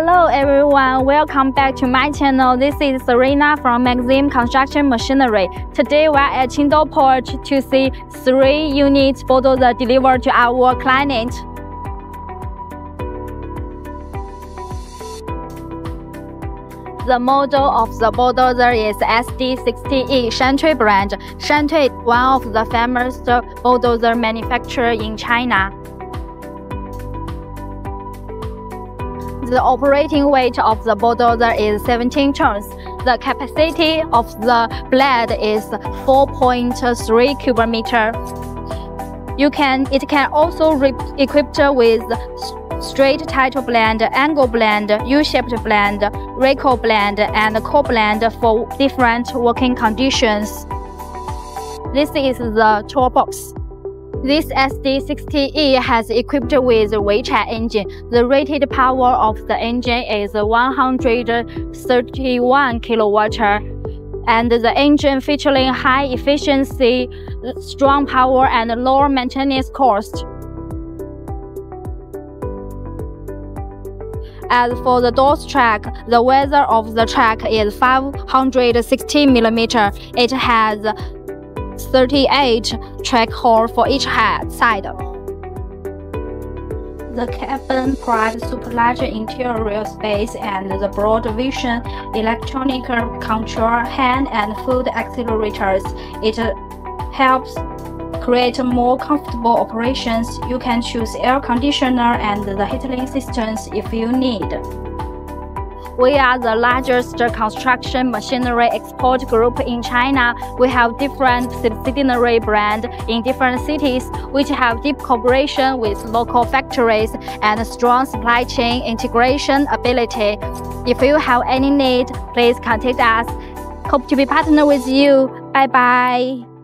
Hello everyone, welcome back to my channel. This is Serena from Maxizm Construction Machinery. Today we are at Qingdao Port to see 3 units photos delivered to our client. The model of the bulldozer is SD60E Shantui brand. Shantui is one of the famous bulldozer manufacturers in China. The operating weight of the bulldozer is 17 tons. The capacity of the blade is 4.3 cubic meters. It can also be equipped with straight title blend, angle blend, U-shaped blend, radial blend, and core blend for different working conditions. This is the toolbox. This SD60E has equipped with Weichai engine. The rated power of the engine is 131 kW. And the engine featuring high efficiency, strong power, and low maintenance cost. As for the doors track, the width of the track is 560 mm. It has 38 track holes for each side. The cabin provides super large interior space and the broad vision, electronic control, hand and foot accelerators. It helps create more comfortable operations. You can choose air conditioner and the heating systems if you need. We are the largest construction machinery export group in China. We have different subsidiary brands in different cities, which have deep cooperation with local factories and strong supply chain integration ability. If you have any need, please contact us. Hope to be partner with you. Bye bye.